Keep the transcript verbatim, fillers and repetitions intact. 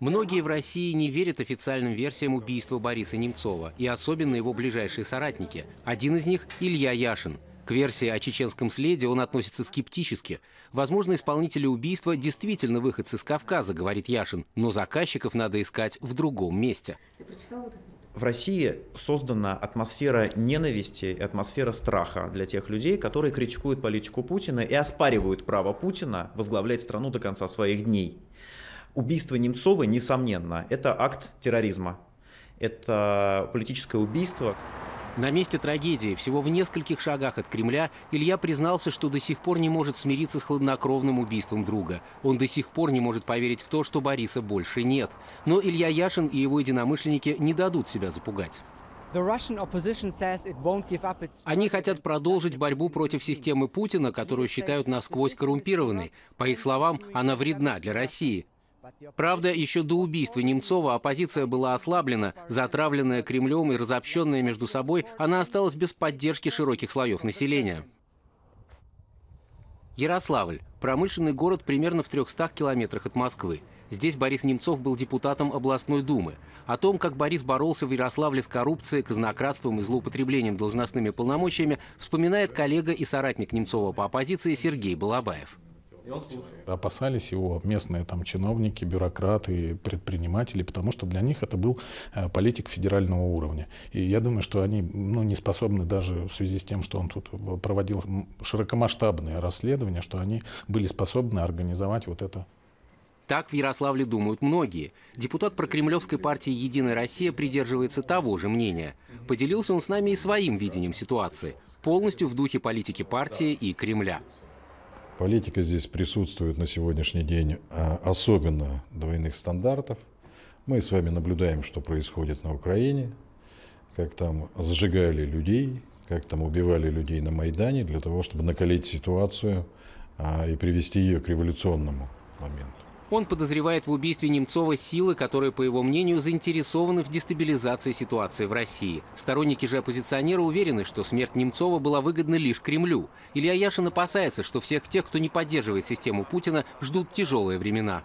Многие в России не верят официальным версиям убийства Бориса Немцова, и особенно его ближайшие соратники. Один из них – Илья Яшин. К версии о чеченском следе он относится скептически. Возможно, исполнители убийства действительно выходцы из Кавказа, говорит Яшин, но заказчиков надо искать в другом месте. В России создана атмосфера ненависти, атмосфера страха для тех людей, которые критикуют политику Путина и оспаривают право Путина возглавлять страну до конца своих дней. Убийство Немцова, несомненно, это акт терроризма, это политическое убийство. На месте трагедии, всего в нескольких шагах от Кремля, Илья признался, что до сих пор не может смириться с хладнокровным убийством друга. Он до сих пор не может поверить в то, что Бориса больше нет. Но Илья Яшин и его единомышленники не дадут себя запугать. Они хотят продолжить борьбу против системы Путина, которую считают насквозь коррумпированной. По их словам, она вредна для России. Правда, еще до убийства Немцова оппозиция была ослаблена. Затравленная Кремлем и разобщенная между собой, она осталась без поддержки широких слоев населения. Ярославль – промышленный город примерно в трёхстах километрах от Москвы. Здесь Борис Немцов был депутатом областной думы. О том, как Борис боролся в Ярославле с коррупцией, казнократством и злоупотреблением должностными полномочиями, вспоминает коллега и соратник Немцова по оппозиции Сергей Балабаев. Опасались его местные там чиновники, бюрократы, предприниматели, потому что для них это был политик федерального уровня. И я думаю, что они ну, не способны даже в связи с тем, что он тут проводил широкомасштабное расследование, что они были способны организовать вот это. Так в Ярославле думают многие. Депутат прокремлевской партии «Единая Россия» придерживается того же мнения. Поделился он с нами и своим видением ситуации, полностью в духе политики партии и Кремля. Политика здесь присутствует на сегодняшний день, особенно двойных стандартов. Мы с вами наблюдаем, что происходит на Украине, как там сжигали людей, как там убивали людей на Майдане для того, чтобы накалить ситуацию и привести ее к революционному моменту. Он подозревает в убийстве Немцова силы, которые, по его мнению, заинтересованы в дестабилизации ситуации в России. Сторонники же оппозиционера уверены, что смерть Немцова была выгодна лишь Кремлю. Илья Яшин опасается, что всех тех, кто не поддерживает систему Путина, ждут тяжелые времена.